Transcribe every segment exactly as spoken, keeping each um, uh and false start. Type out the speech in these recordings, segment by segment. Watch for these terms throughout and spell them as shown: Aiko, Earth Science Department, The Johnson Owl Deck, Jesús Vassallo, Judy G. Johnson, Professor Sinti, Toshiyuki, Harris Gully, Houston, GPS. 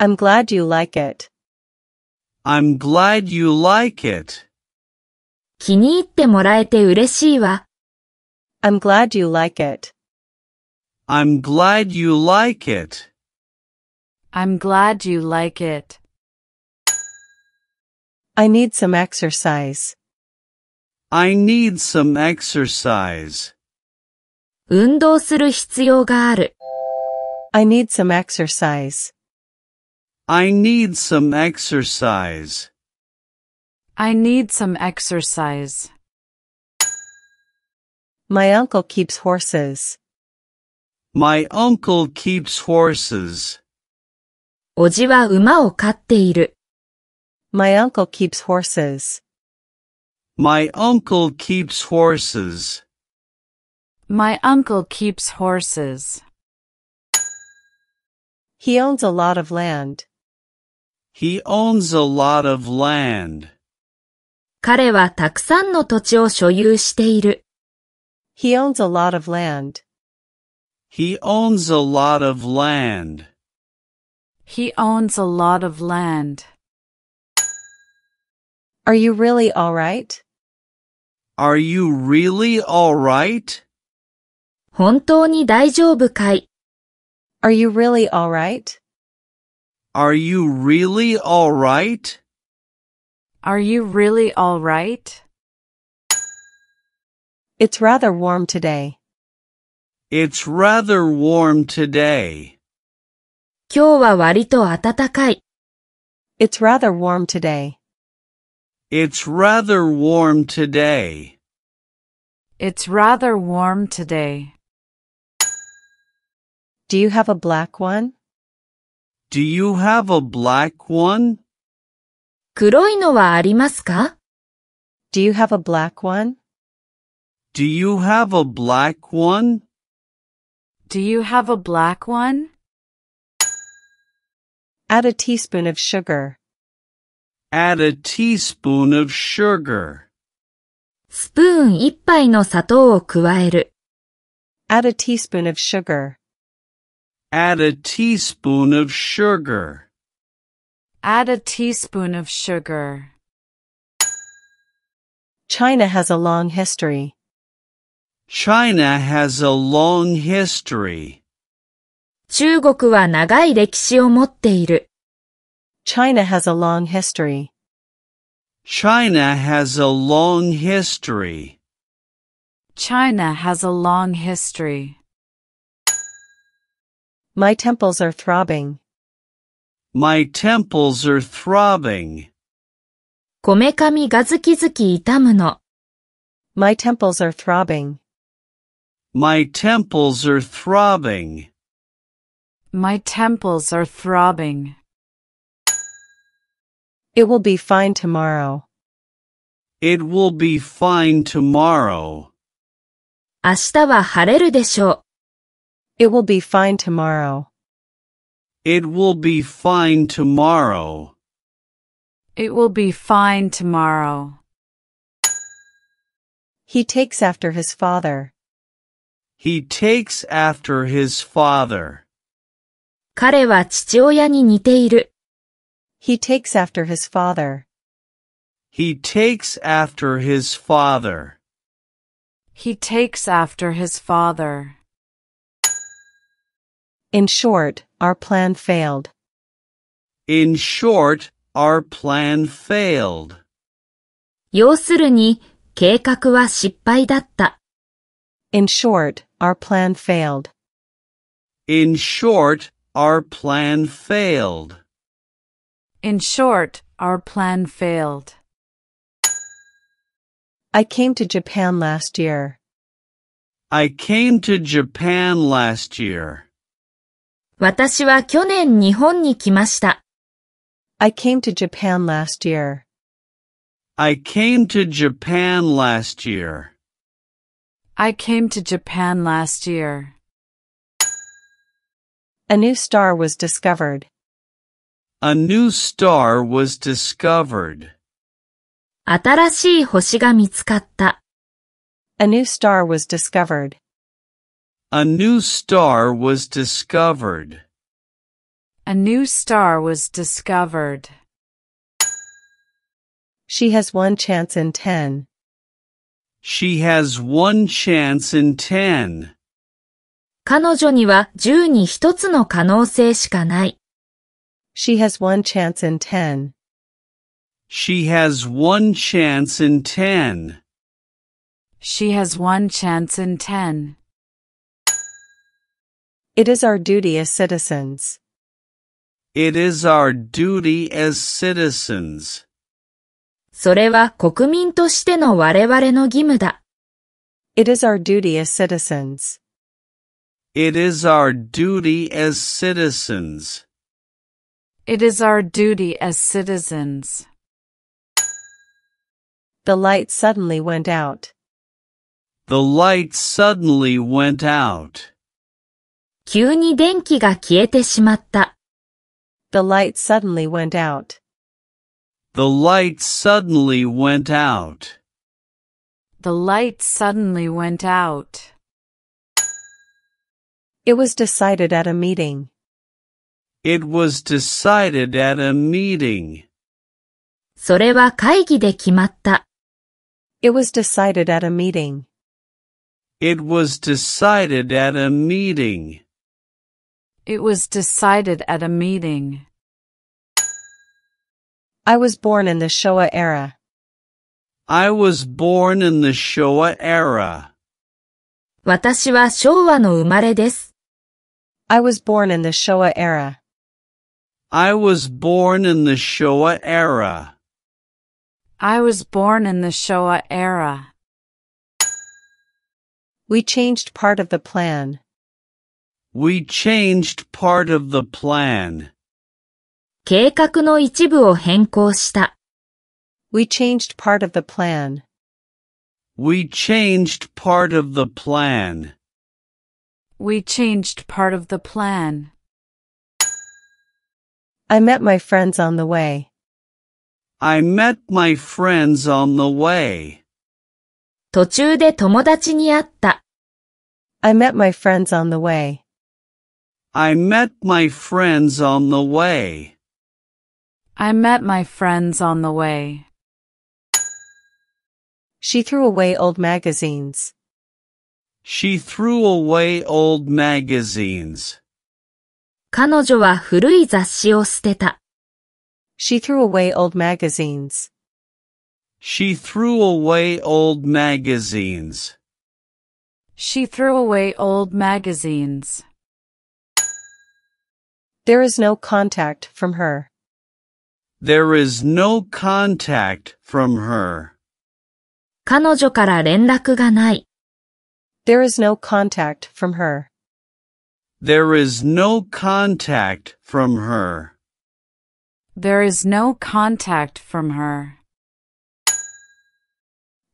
I'm glad you like it. I'm glad you like it. 気に入ってもらえて嬉しいわ。I'm glad you like it. I'm glad you like it. I'm glad you like it. I need some exercise. I need some exercise. 運動する必要がある。I need some exercise. I need some exercise. I need some exercise. My uncle keeps horses. My uncle keeps horses. おじは馬を飼っている。My uncle keeps horses. My uncle keeps horses. My uncle keeps horses. He owns a lot of land. He owns a lot of land. 彼はたくさんの土地を所有している。He owns a lot of land. He owns a lot of land. He owns a lot of land. Are you really all right? Are you really all right? 本当に大丈夫かい? Are you really all right? Are you really all right? Are you really all right? It's rather warm today. It's rather warm today. 今日は割と暖かい。It's rather warm today. It's rather warm today. It's rather warm today. Do you have a black one? Do you have a black one? 黒いのはありますか? Do you have a black one? Do you have a black one? Do you have a black one? Add a teaspoon of sugar. Add a teaspoon of sugar. スプーン一杯の砂糖を加える。Add a teaspoon of sugar. Add a teaspoon of sugar. Add a teaspoon of sugar. China has a long history. China has a long history. 中国は長い歴史を持っている。China has a long history. China has a long history. China has a long history. My temples are throbbing. My temples are throbbing. こめかみがズキズキ痛むの。My temples are throbbing. My temples are throbbing. My temples are throbbing. It will be fine tomorrow. It will be fine tomorrow. 明日は晴れるでしょう。It will be fine tomorrow. It will be fine tomorrow. It will be fine tomorrow. He takes after his father. He takes after his father. 彼は父親に似ている。He takes after his father. He takes after his father. He takes after his father. In short, our plan failed. In short, our plan failed. 要するに、計画は失敗だった。In short, our plan failed. In short, our plan failed. In short, our plan failed. I came to Japan last year. I came to Japan last year. 私は去年日本に来ました。I came to Japan last year. I came to Japan last year. I came to Japan last year. A new star was discovered. A new star was discovered. 新しい星が見つかった。A new star was discovered. A new star was discovered. a new star was discovered. She has one chance in ten. She has one chance in ten. 彼女には十に一つの可能性しかない。She has one chance in ten. She has one chance in ten. She has one chance in ten. It is our duty as citizens. It is our duty as citizens. それは国民としての我々の義務だ。It is our duty as citizens. It is our duty as citizens. It is our duty as citizens. The light suddenly went out. The light suddenly went out. 急に電気が消えてしまった。The light suddenly went out. The light suddenly went out. The light suddenly went out. It was decided at a meeting. It was decided at a meeting. それは会議で決まった。It was decided at a meeting. It was decided at a meeting. It was decided at a meeting. I was born in the Showa era. I was born in the Showa era. 私は昭和の生まれです。I was born in the Showa era. I was born in the Showa era. I was born in the Showa era. We changed part of the plan. We changed part of the plan. 計画の一部を変更した。We changed part of the plan. We changed part of the plan. We changed part of the plan. I met my friends on the way. I met my friends on the way. 途中で友達に会った。I met my friends on the way. I met my friends on the way. I met my friends on the way. She threw away old magazines. She threw away old magazines. 彼女は古い雑誌を捨てた。She threw away old magazines. She threw away old magazines. She threw away old magazines. There is no contact from her. There is no contact from her. 彼女から連絡がない。There is no contact from her. There is no contact from her. There is no contact from her.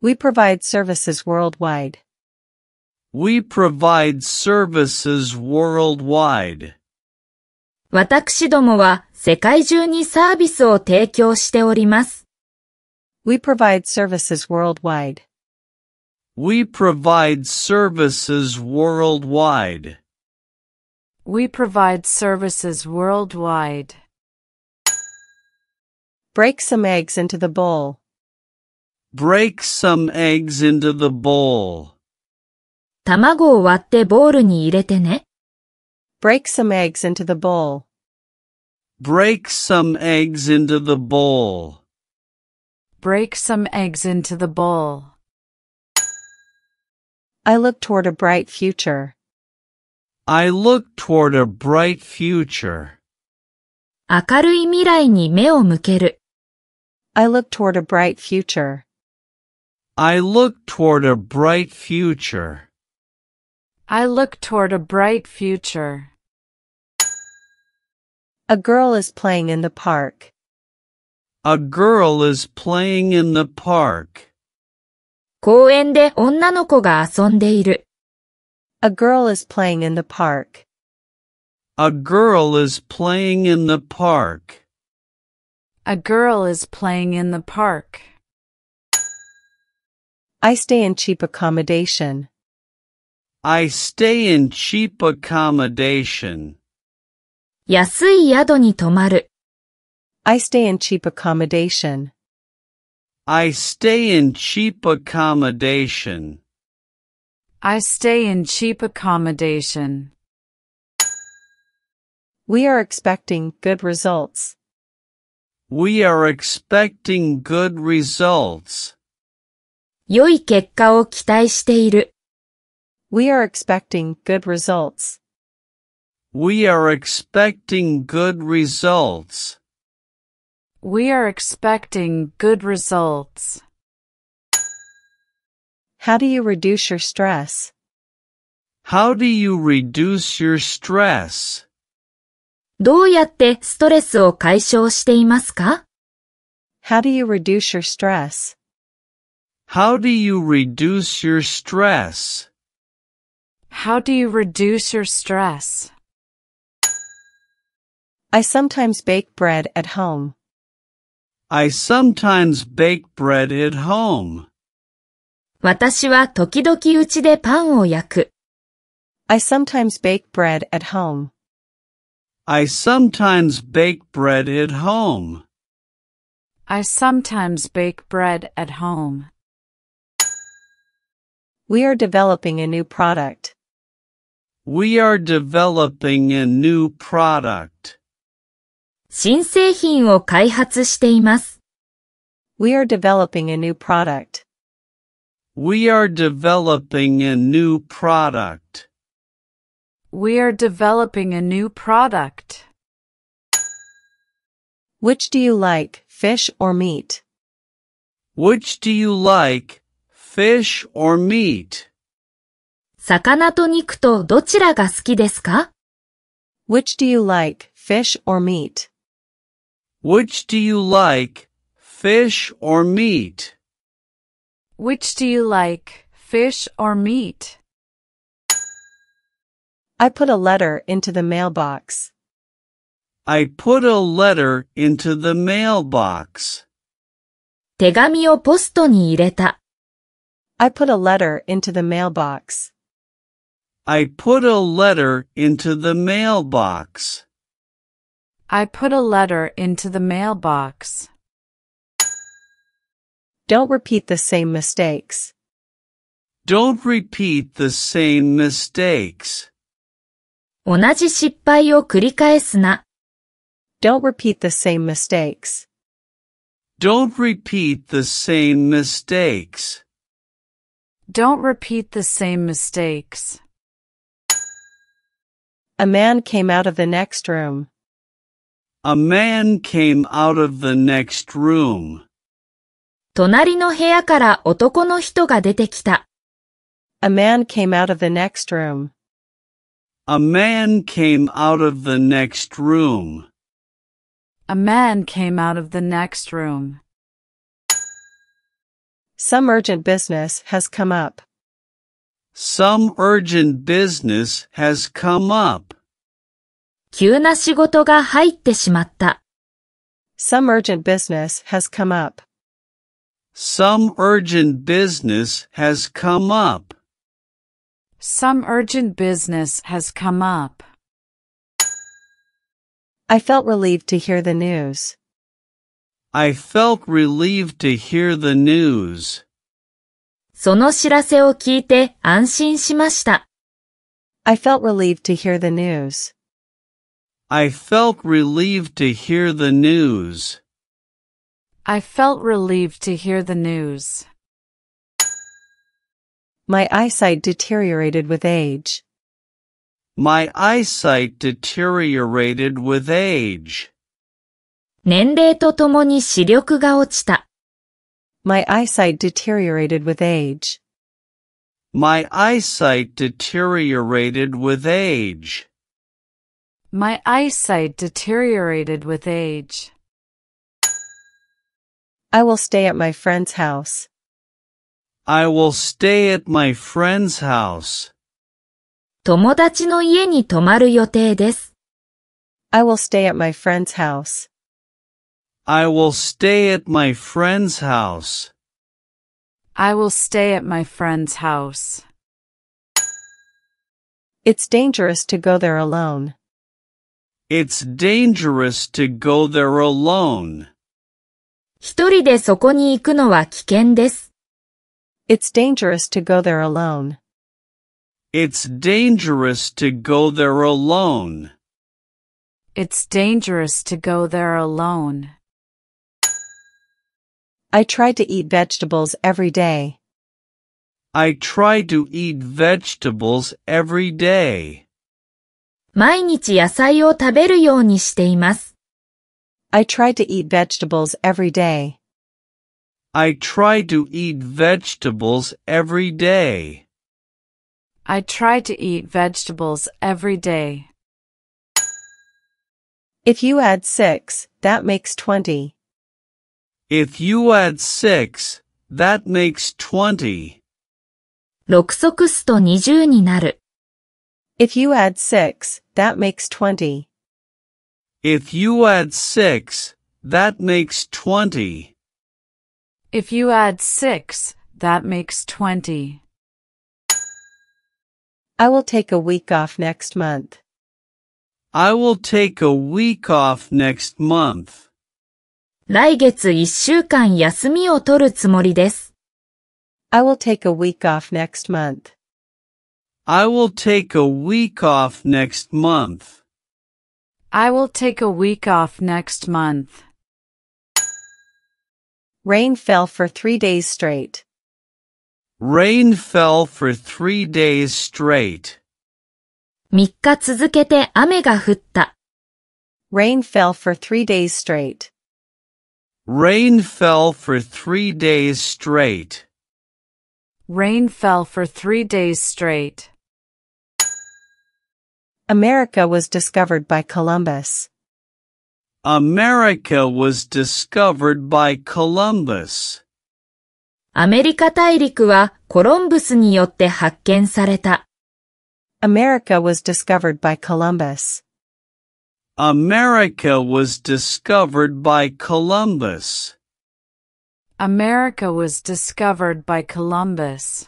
We provide services worldwide. We provide services worldwide. 私どもは世界中にサービスを提供しております。We provide services worldwide. We provide services worldwide. We provide services worldwide. Break some eggs into the bowl. Break some eggs into the bowl. 卵を割ってボウルに入れてね。Break some eggs into the bowl. Break some eggs into the bowl. Break some eggs into the bowl. I look toward a bright future. I look toward a bright future. 明るい未来に目を向ける。I look toward a bright future. I look toward a bright future. I look toward a bright future. A girl is playing in the park. A girl is playing in the park. 公園で女の子が遊んでいる。A girl is playing in the park. A girl is playing in the park. A girl is playing in the park. I stay in cheap accommodation. I stay in cheap accommodation. 安い宿に泊まる。I stay in cheap accommodation. I stay in cheap accommodation. I stay in cheap accommodation. We are expecting good results. We are expecting good results. 良い結果を期待している。We are expecting good results. We are expecting good results. We are expecting good results. How do you reduce your stress? How do you reduce your stress? どうやってストレスを解消していますか? How do you reduce your stress? How do you reduce your stress? How do you reduce your stress? I sometimes bake bread at home. I sometimes bake bread at home. 私は時々うちでパンを焼く。I sometimes bake bread at home. I sometimes bake bread at home. I sometimes bake bread at home. We are developing a new product. We are developing a new product. 新製品を開発しています。We are developing a new product. We are developing a new product. We are developing a new product. Which do you like, fish or meat? Which do you like, fish or meat? 魚と肉とどちらが好きですか? Which do you like, fish or meat? Which do you like, fish or meat? Which do you like, fish or meat? I put a letter into the mailbox. I put a letter into the mailbox. 手紙をポストに入れた。I put a letter into the mailbox. I put a letter into the mailbox. I put a letter into the mailbox. Don't repeat the same mistakes. Don't repeat the same mistakes. 同じ失敗を繰り返すな。Don't repeat the same mistakes. Don't repeat the same mistakes. Don't repeat the same mistakes. A man came out of the next room. A man came out of the next room. 隣の部屋から男の人が出てきた。A man came out of the next room. A man came out of the next room. A man came out of the next room. Some urgent business has come up. Some urgent business has come up. 急な仕事が入ってしまった。Some urgent business has come up. Some urgent business has come up. Some urgent business has come up. I felt relieved to hear the news. I felt relieved to hear the news. その知らせを聞いて安心しました。I felt relieved to hear the news. I felt relieved to hear the news. I felt relieved to hear the news. My eyesight deteriorated with age. My eyesight deteriorated with age. 年齢とともに視力が落ちた。My eyesight deteriorated with age. My eyesight deteriorated with age. My eyesight deteriorated with age. I will stay at my friend's house. I will stay at my friend's house. 友達の家に泊まる予定です。I will stay at my friend's house. I will stay at my friend's house. I will stay at my friend's house. It's dangerous to go there alone. It's dangerous to go there alone. 一人でそこに行くのは危険です。It's dangerous to go there alone. It's dangerous to go there alone. It's dangerous to go there alone. I try to eat vegetables every day. I try to eat vegetables every day. 毎日野菜を食べるようにしています。I try to eat vegetables every day. I try to eat vegetables every day. I try to eat vegetables every day. If you add six, that makes twenty. If you add six, that makes twenty. 六足すと20になる。If you add six, that makes twenty. If you add six, that makes twenty. If you add six, that makes twenty. I will take a week off next month. I will take a week off next month. 来月一週間休みを取るつもりです。I will take a week off next month. I will take a week off next month. I will take a week off next month. Rain fell for three days straight. Rain fell for three days straight. 3日続けて雨が降った。Rain fell for three days straight. Rain fell for three days straight. Rain fell for three days straight. America was discovered by Columbus. America was discovered by Columbus. アメリカ大陸はコロンブスによって発見された。America was discovered by Columbus. America was discovered by Columbus. America was discovered by Columbus.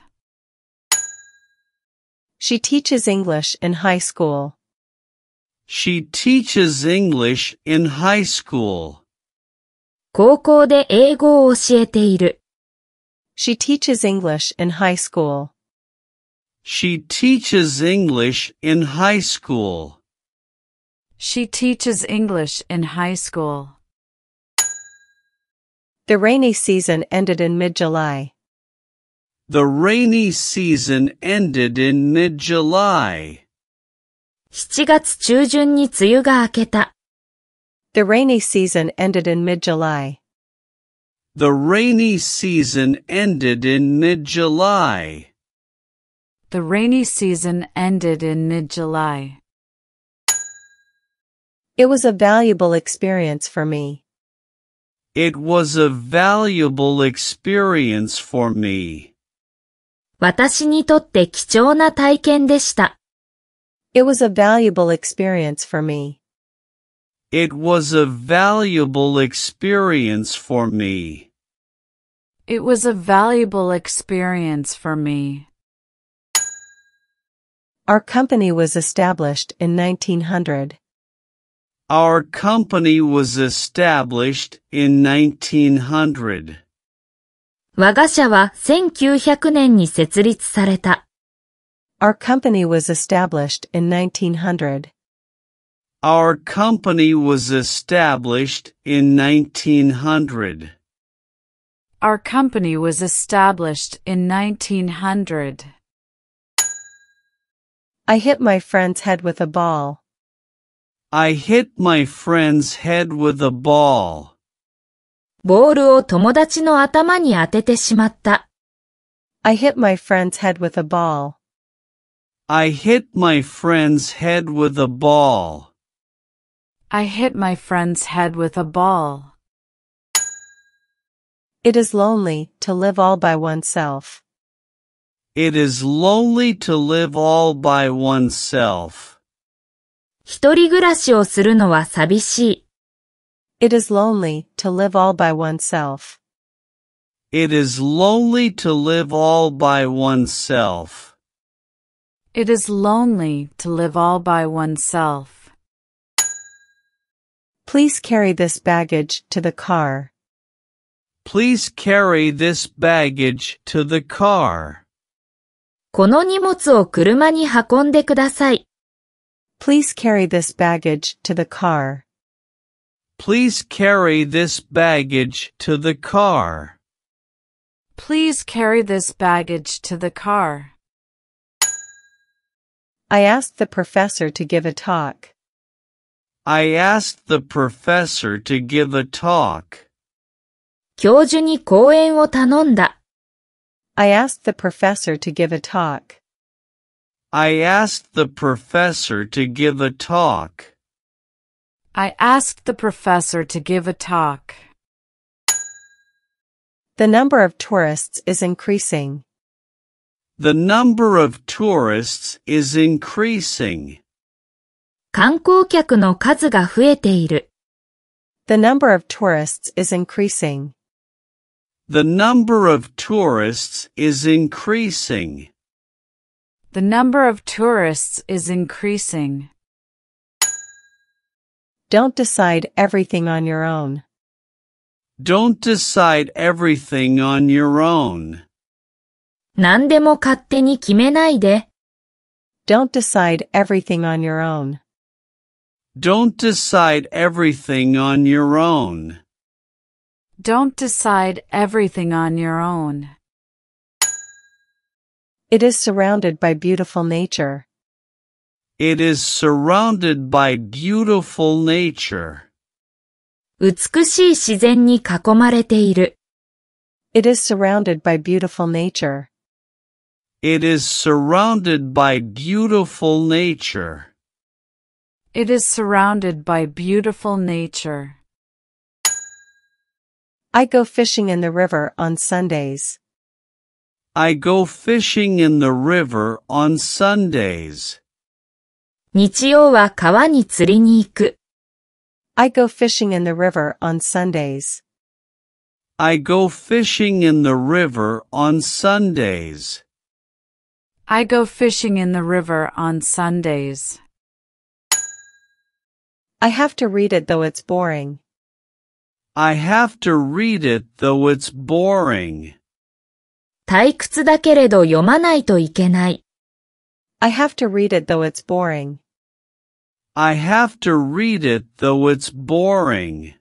She teaches English in high school. She teaches English in high school. 高校で英語を教えている。She teaches English in high school. She teaches English in high school. She teaches English in high school. The rainy season ended in mid-July. The rainy season ended in mid-July. 7月中旬に梅雨が明けた。The rainy season ended in mid-July. The rainy season ended in mid-July. The rainy season ended in mid-July. It was a valuable experience for me. It was a valuable experience for me. 私にとって貴重な体験でした。It was a valuable experience for me. It was a valuable experience for me. It was a valuable experience for me. Our company was established in nineteen hundred. Our company was established in nineteen hundred. 我が社は1900年に設立された。Our company was established in nineteen hundred. Our company was established in nineteen hundred. Our company was established in nineteen hundred. I hit my friend's head with a ball. I hit my friend's head with a ball. ボールを友達の頭に当ててしまった。I hit my friend's head with a ball. I hit my friend's head with a ball. I hit my friend's head with a ball. It is lonely to live all by oneself. It is lonely to live all by oneself. 一人暮らしをするのは寂しい。It is lonely to live all by oneself. It is lonely to live all by oneself. It is lonely to live all by oneself. Please carry this baggage to the car. Please carry this baggage to the car. この荷物を車に運んでください。 Please carry this baggage to the car. Please carry this baggage to the car. Please carry this baggage to the car. I asked the professor to give a talk. I asked the professor to give a talk. 教授に講演を頼んだ。 I asked the professor to give a talk. I asked the professor to give a talk. I asked the professor to give a talk. The number of tourists is increasing. The number of tourists is increasing. 観光客の数が増えている。 The number of tourists is increasing. The number of tourists is increasing. The number of tourists is increasing. Don't decide everything on your own. Don't decide everything on your own. 何でも勝手に決めないで。 Don't decide everything on your own. Don't decide everything on your own. Don't decide everything on your own. It is surrounded by beautiful nature. It is surrounded by beautiful nature. 美しい自然に囲まれている。 It is surrounded by beautiful nature. It is surrounded by beautiful nature. It is surrounded by beautiful nature. I go fishing in the river on Sundays. I go fishing in the river on Sundays. 日曜は川に釣りに行く。 I go fishing in the river on Sundays. I go fishing in the river on Sundays. I go fishing in the river on Sundays. I have to read it though it's boring. I have to read it though it's boring. 退屈だけれど読まないといけない。 I have to read it though it's boring. I have to read it though it's boring.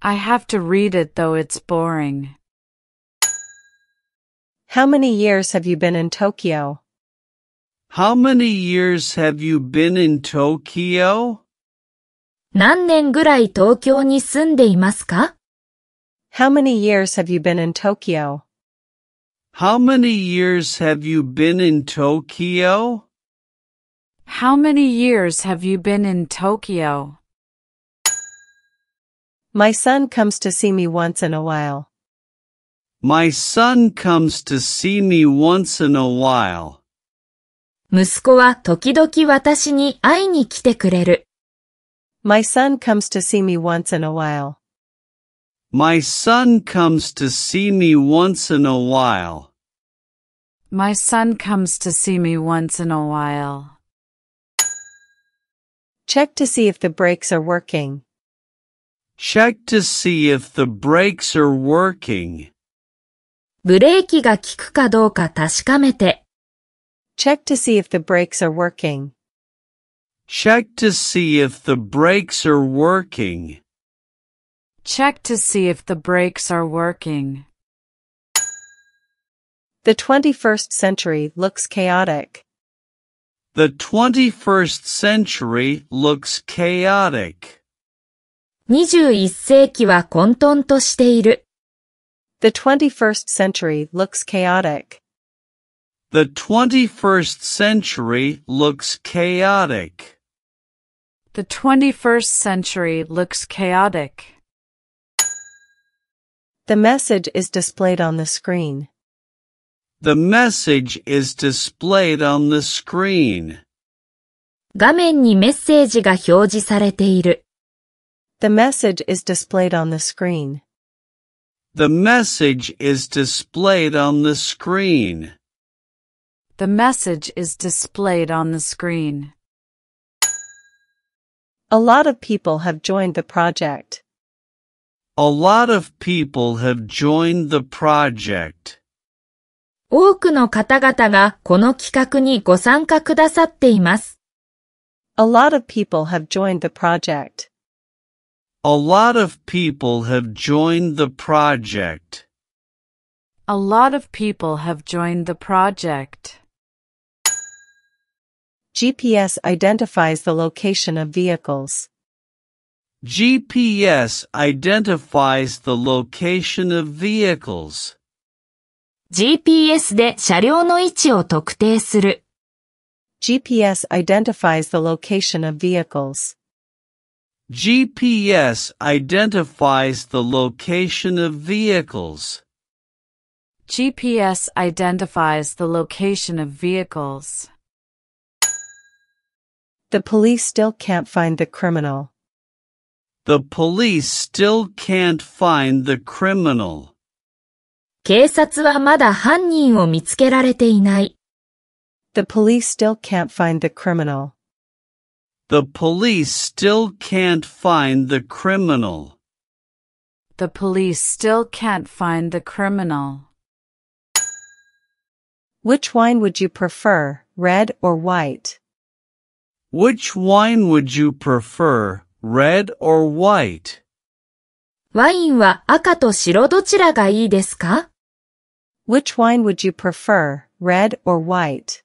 I have to read it though it's boring. How many years have you been in Tokyo? How many years have you been in Tokyo? 何年ぐらい東京に住んでいますか? How many years have you been in Tokyo? How many years have you been in Tokyo? How many years have you been in Tokyo? My son comes to see me once in a while. My son comes to see me once in a while. 息子は時々私に会いに来てくれる。My son comes to see me once in a while. My son comes to see me once in a while. My son comes to see me once in a while. Check to see if the brakes are working. Check to see if the brakes are working. ブレーキが効くかどうか確かめて。 Check to see if the brakes are working. Check to see if the brakes are working. Check to see if the brakes are working. The twenty-first century looks chaotic. The twenty-first century looks chaotic. にじゅういっ世紀は混沌としている。 The twenty-first century looks chaotic. The twenty-first century looks chaotic. The twenty-first century looks chaotic. The message is displayed on the screen. The message is displayed on the screen. 画面にメッセージが表示されている。 The message is displayed on the screen. The message is displayed on the screen. The message is displayed on the screen. A lot of people have joined the project. A lot of people have joined the project. 多くの方々がこの企画にご参加くださっています。A lot of people have joined the project. A lot of people have joined the project. A lot of people have joined the project. G P S identifies the location of vehicles. G P S identifies the location of vehicles. G P S で車両の位置を特定する。G P S identifies the location of vehicles. G P S identifies the location of vehicles. G P S identifies the location of vehicles. The police still can't find the criminal. The police still can't find the criminal. 警察はまだ犯人を見つけられていない。The police still can't find the criminal. The police still can't find the criminal. The police still can't find the criminal. Which wine would you prefer, red or white? Which wine would you prefer, red or white? ワインは赤と白どちらがいいですか？Which wine would you prefer, red or white?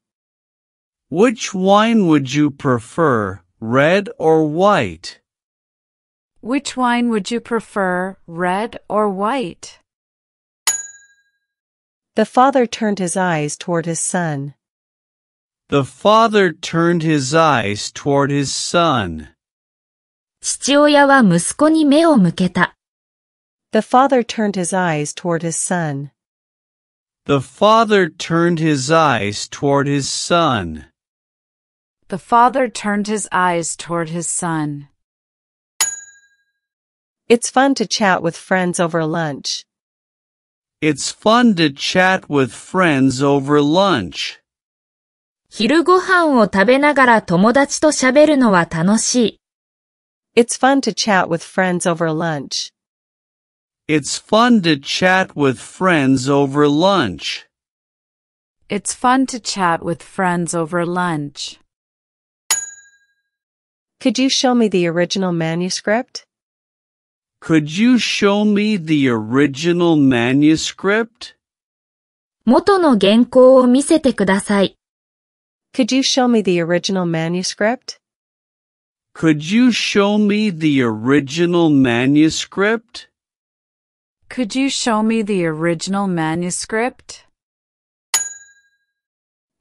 Which wine would you prefer, red or white? Which wine would you prefer, red or white? The father turned his eyes toward his son. The father turned his eyes toward his son. 父親は息子に目を向けた。The father turned his eyes toward his son. The father turned his eyes toward his son. The father turned his eyes toward his son. It's fun to chat with friends over lunch. It's fun to chat with friends over lunch. 昼ご飯を食べながら友達と喋るのは楽しい。It's fun to chat with friends over lunch. It's fun to chat with friends over lunch. It's fun to chat with friends over lunch. Could you show me the original manuscript? Could you show me the original manuscript? 元の原稿を見せてください。Could you show me the original manuscript? Could you show me the original manuscript? Could you show me the original manuscript?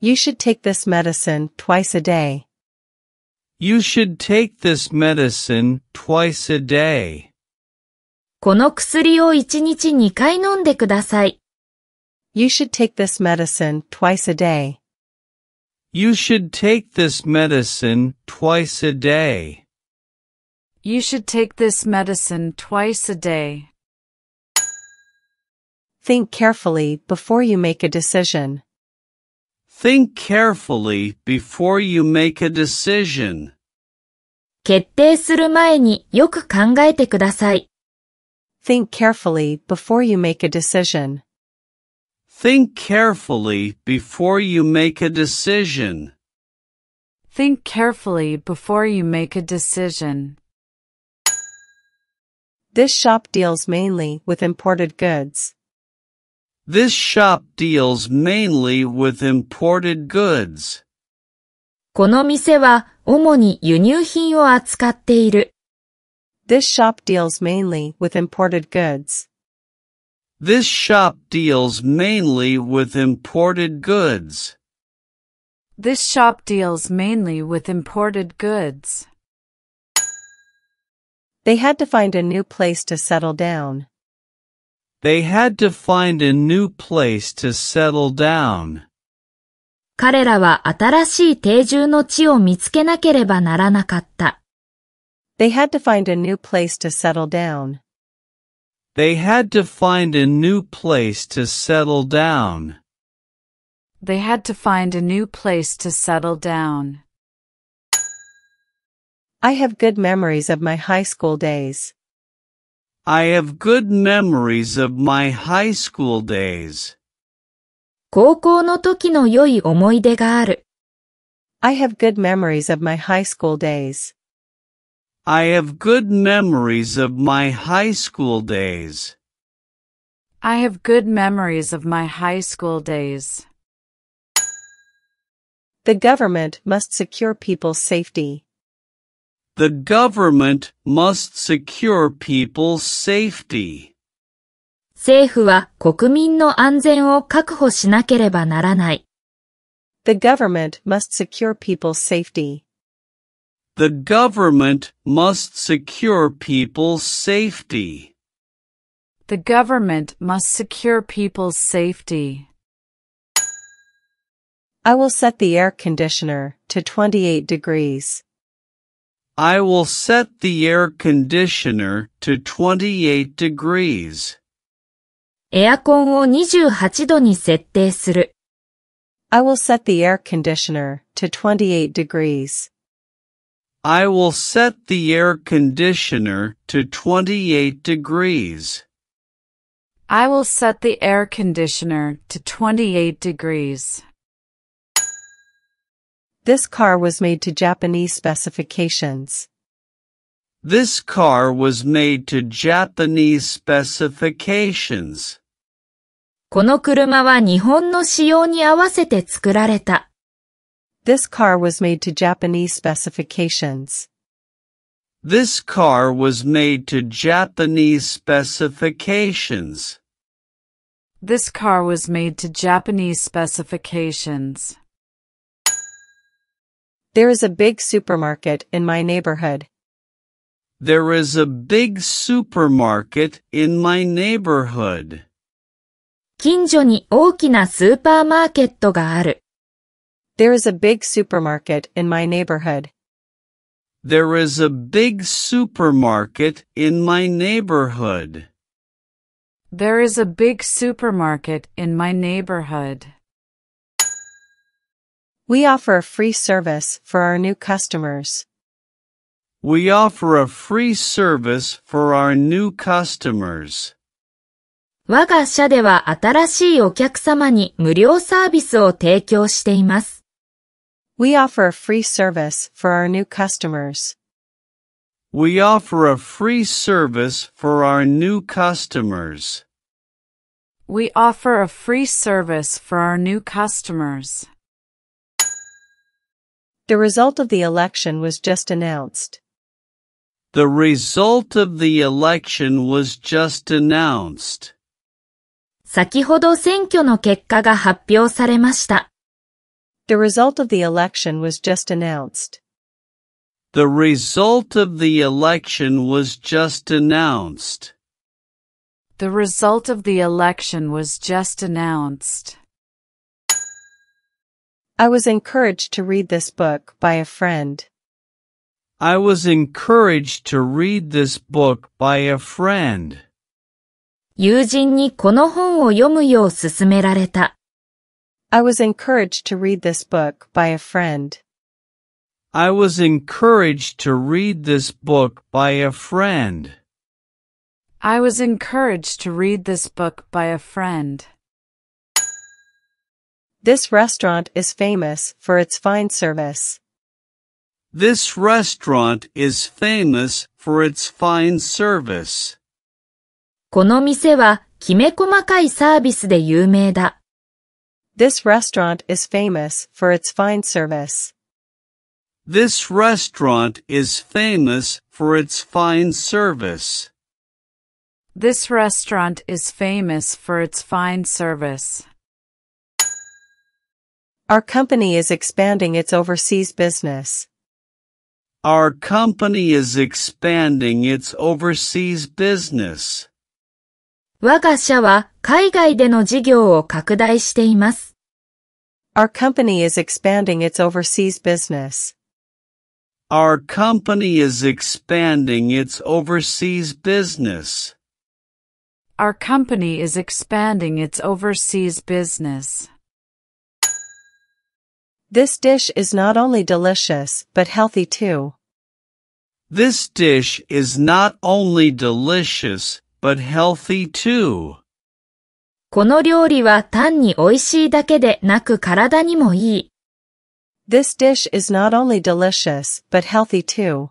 You should take this medicine twice a day. You should take this medicine twice a day. この薬を一日2回飲んでください。You should take this medicine twice a day. You should take this medicine twice a day. You should take this medicine twice a day. Think carefully before you make a decision. Think carefully before you make a decision. 決定する前によく考えてください。Think carefully before you make a decision. Think carefully before you make a decision. Think carefully before you make a decision. This shop deals mainly with imported goods. This shop deals mainly with imported goods. この店は主に輸入品を扱っている。This shop deals mainly with imported goods. This shop deals mainly with imported goods. This shop deals mainly with imported goods. They had to find a new place to settle down. They had to find a new place to settle down. 彼らは新しい定住の地を見つけなければならなかった。They had to find a new place to settle down. They had to find a new place to settle down. They had to find a new place to settle down. I have good memories of my high school days. I have good memories of my high school days. 高校の時の良い思い出がある。I have good memories of my high school days. I have good memories of my high school days. I have good memories of my high school days. The government must secure people's safety. The government must secure people's safety. 政府は国民の安全を確保しなければならない。The government must secure people's safety. The government must secure people's safety. The government must secure people's safety. I will set the air conditioner to twenty-eight degrees. I will set the air conditioner to twenty-eight degrees. エアコンをにじゅうはちどに設定する。I will set the air conditioner to twenty-eight degrees. I will set the air conditioner to twenty-eight degrees. I will set the air conditioner to twenty-eight degrees. This car was made to Japanese specifications. This car was made to Japanese specifications. この車は日本の仕様に合わせて作られた。This car was made to Japanese specifications. This car was made to Japanese specifications. This car was made to Japanese specifications. There is a big supermarket in my neighborhood. There is a big supermarket in my neighborhood. 近所に大きなスーパーマーケットがある。There is a big supermarket in my neighborhood. There is a big supermarket in my neighborhood. There is a big supermarket in my neighborhood. We offer a free service for our new customers. We offer a free service for our new customers. 我が社では新しいお客様に無料サービスを提供しています。We offer a free service for our new customers. We offer a free service for our new customers. We offer a free service for our new customers. The result of the election was just announced. The result of the election was just announced. 先ほど選挙の結果が発表されました。The result of the election was just announced. The result of the election was just announced. The result of the election was just announced. I was encouraged to read this book by a friend. I was encouraged to read this book by a friend. 友人にこの本を読むよう勧められた。I was encouraged to read this book by a friend. I was encouraged to read this book by a friend. I was encouraged to read this book by a friend. This restaurant is famous for its fine service. This restaurant is famous for its fine service. この店はきめ細かいサービスで有名だ。This restaurant is famous for its fine service. This restaurant is famous for its fine service. This restaurant is famous for its fine service. Our company is expanding its overseas business. Our company is expanding its overseas business. 我が社は海外での事業を拡大しています。Our company is expanding its overseas business. Our company is expanding its overseas business. Our company is expanding its overseas business. This dish is not only delicious, but healthy too. This dish is not only delicious, but healthy too. この料理は単に美味しいだけでなく体にもいい。This dish is not only delicious, but healthy too.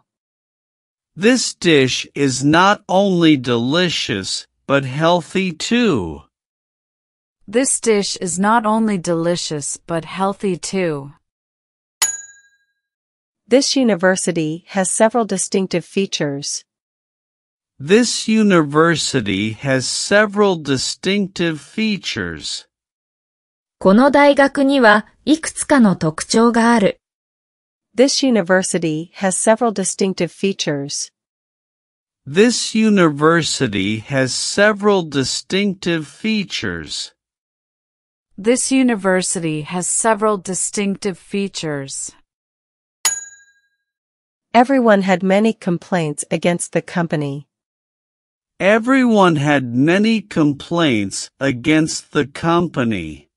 This dish is not only delicious, but healthy too. This dish is not only delicious, but healthy too. This university has several distinctive features. This university has several distinctive features. この大学にはいくつかの特徴がある。This university has several distinctive features. This university has several distinctive features. This university has several distinctive features. Everyone had many complaints against the company. Everyone had many complaints against the company.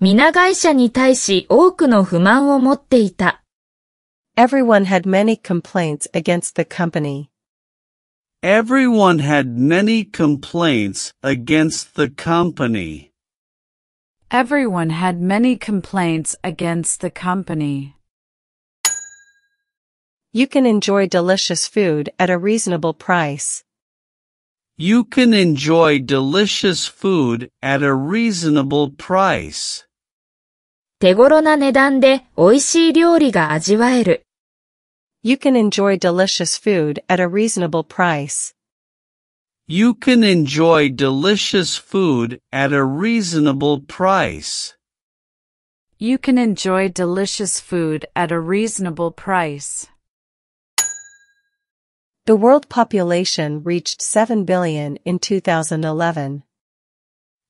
皆会社に対し多くの不満を持っていた。Everyone had many complaints against the company. Everyone had many complaints against the company. Everyone had many complaints against the company. You can enjoy delicious food at a reasonable price. You can enjoy delicious food at a reasonable price. 手頃な値段で美味しい料理が味わえる。You can enjoy delicious food at a reasonable price. You can enjoy delicious food at a reasonable price. You can enjoy delicious food at a reasonable price. The world population reached seven billion in two thousand eleven.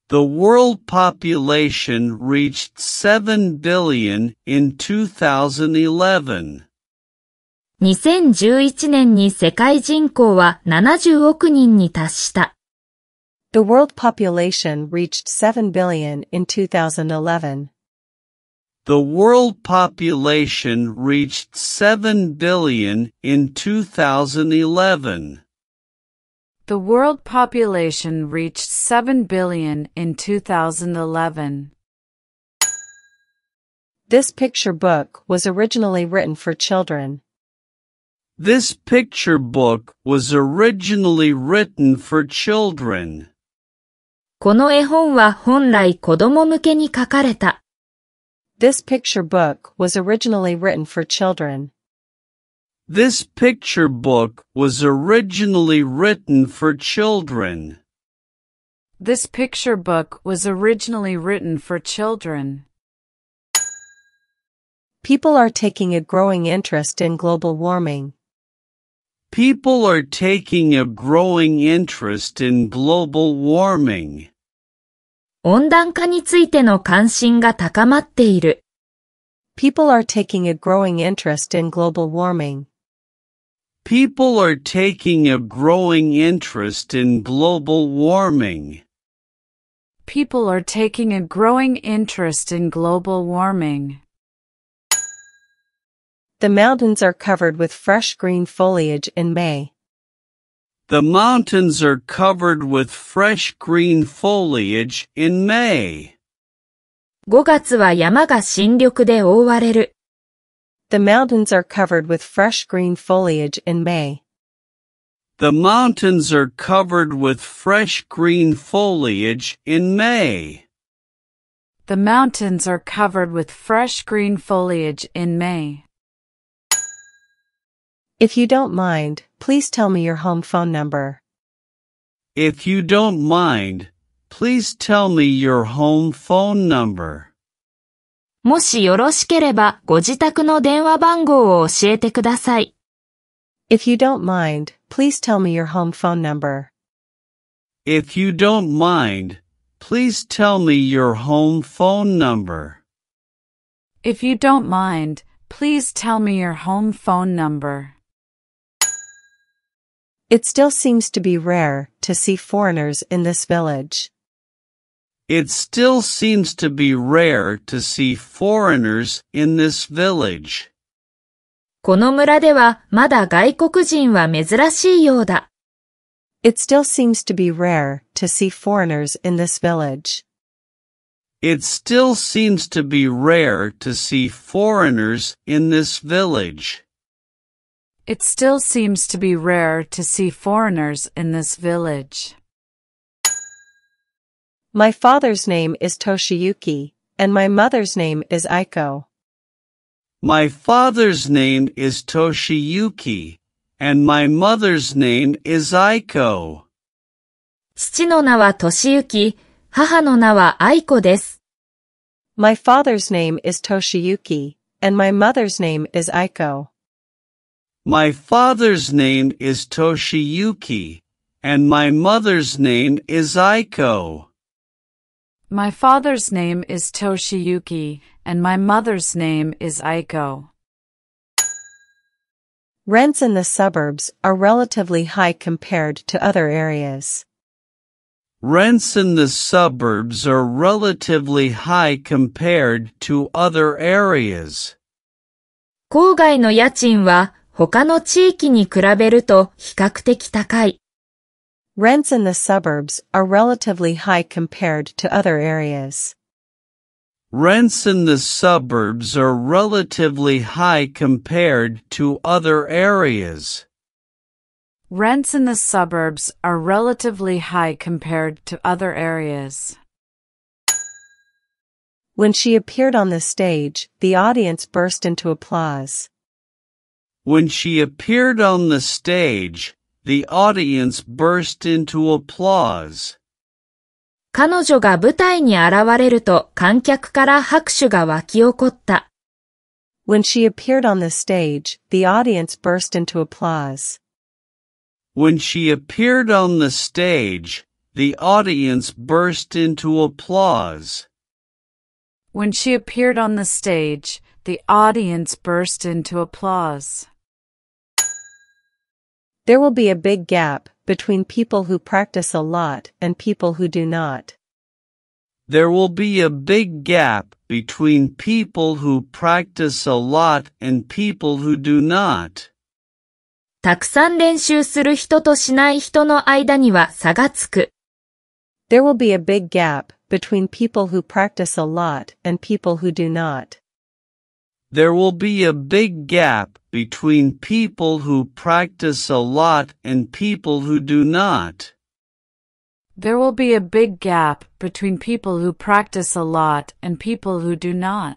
The world population reached seven billion in two thousand eleven. 2011年に世界人口はななじゅうおく人に達した。The world population reached seven billion in two thousand eleven. The world population reached seven billion in two thousand eleven. The world population reached seven billion in two thousand eleven. This picture book was originally written for children. This picture book was originally written for children. この絵本は本来子供向けに書かれた。This picture book was originally written for children. This picture book was originally written for children. This picture book was originally written for children. People are taking a growing interest in global warming. People are taking a growing interest in global warming. 温暖化についての関心が高まっている。People are taking a growing interest in global warming. People are taking a growing interest in global warming. People are taking a growing interest in global warming. The mountains are covered with fresh green foliage in May. The mountains are covered with fresh green foliage in May. 5月は山が新緑で覆われる。The mountains are covered with fresh green foliage in May. The mountains are covered with fresh green foliage in May. The mountains are covered with fresh green foliage in May. If you don't mind, please tell me your home phone number. If you don't mind, please tell me your home phone number. もしよろしければご自宅の電話番号を教えてください。If you don't mind, please tell me your home phone number. If you don't mind, please tell me your home phone number. If you don't mind, please tell me your home phone number. It still seems to be rare to see foreigners in this village. It still seems to be rare to see foreigners in this village. この村ではまだ外国人は珍しいようだ。It still seems to be rare to see foreigners in this village. It still seems to be rare to see foreigners in this village. It still seems to be rare to see foreigners in this village. My father's name is Toshiyuki, and my mother's name is Aiko. My father's name is Toshiyuki, and my mother's name is Aiko. 父の名はToshiyuki。母の名は愛子です。My father's name is Toshiyuki, and my mother's name is Aiko. My father's name is Toshiyuki, and my mother's name is Aiko. My father's name is Toshiyuki, and my mother's name is Aiko. Rents in the suburbs are relatively high compared to other areas. Rents in the suburbs are relatively high compared to other areas. 郊外の家賃は他の地域に比べると比較的高い。Rents in the suburbs are relatively high compared to other areas. Rents in the suburbs are relatively high compared to other areas. Rents in the suburbs are relatively high compared to other areas. When she appeared on the stage, the audience burst into applause. When she appeared on the stage, the audience burst into applause. 彼女が舞台に現れると観客から拍手が湧き起こった。When she appeared on the stage, the audience burst into applause. When she appeared on the stage, the audience burst into applause. When she appeared on the stage, the audience burst into applause. There will be a big gap between people who practice a lot and people who do not. There will be a big gap between people who practice a lot and people who do not. たくさん練習する人としない人の間には差がつく。There will be a big gap between people who practice a lot and people who do not. There will be a big gap between people who practice a lot and people who do not. There will be a big gap between people who practice a lot and people who do not.